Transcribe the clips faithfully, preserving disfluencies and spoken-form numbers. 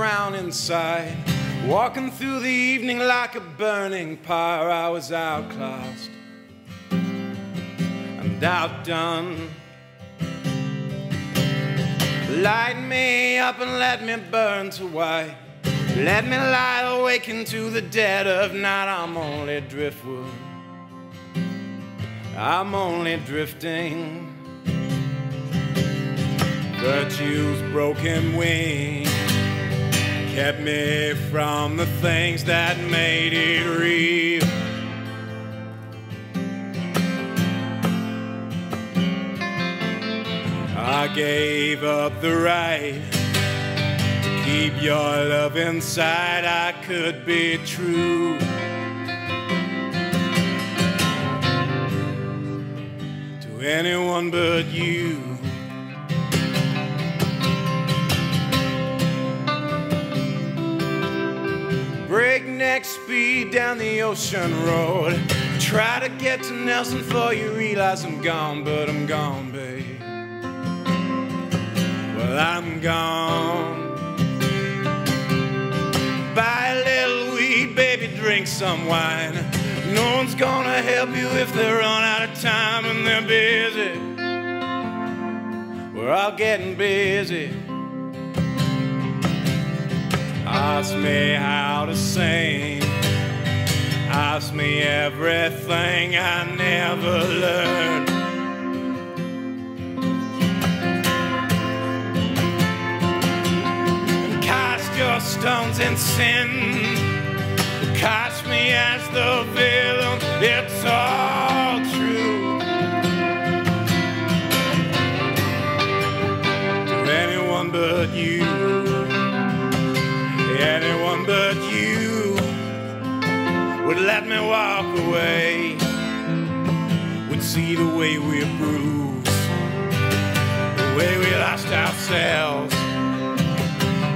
drown inside, walking through the evening like a burning pyre. I was outclassed and outdone. Light me up and let me burn to white. Let me lie awake into the dead of night. I'm only driftwood, I'm only drifting. Virtue's broken wing kept me from the things that made it real. I gave up the right to keep your love inside. I could be true. To anyone but you. Breakneck speed down the ocean road, try to get to Nelson before you realize I'm gone. But I'm gone, babe. Well, I'm gone. Buy a little weed, baby, drink some wine. No one's gonna help you if they run out of time and they're busy. We're all getting busy. Ask me how to sing, ask me everything I never learned. And cast your stones in sin, cast me as the villain. It's all true. To anyone but you. Anyone but you would let me walk away, would see the way we're bruised, the way we lost ourselves.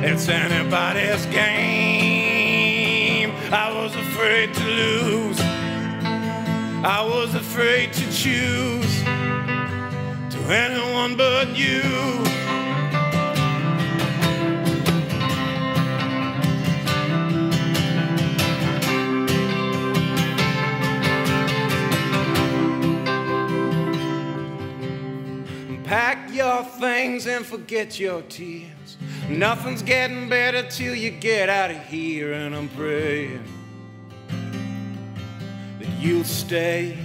It's anybody's game. I was afraid to lose, I was afraid to choose. To anyone but you. Pack your things and forget your tears. Nothing's getting better till you get out of here. And I'm praying that you'll stay.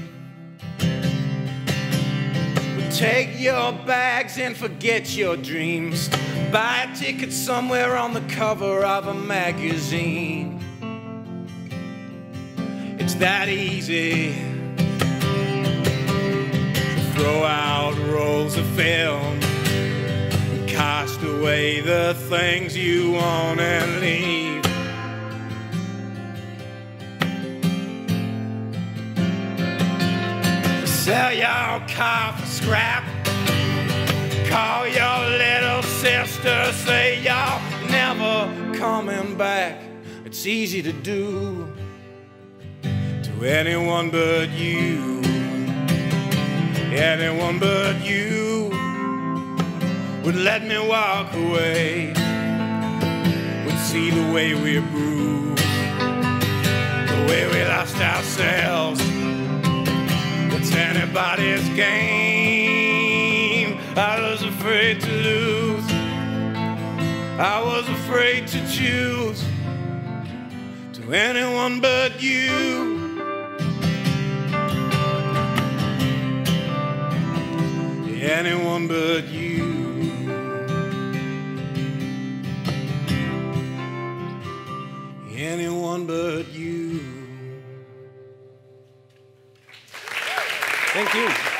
But take your bags and forget your dreams. Buy a ticket somewhere on the cover of a magazine. It's that easy. Throw out rolls of film, cast away the things you want and leave. Sell your car for scrap, call your little sister, say y'all never coming back. It's easy to do. To anyone but you. Anyone but you would let me walk away, would see the way we're bruised, the way we lost ourselves. It's anybody's game. I was afraid to lose, I was afraid to choose. To anyone but you. Anyone but you. Anyone but you. Thank you.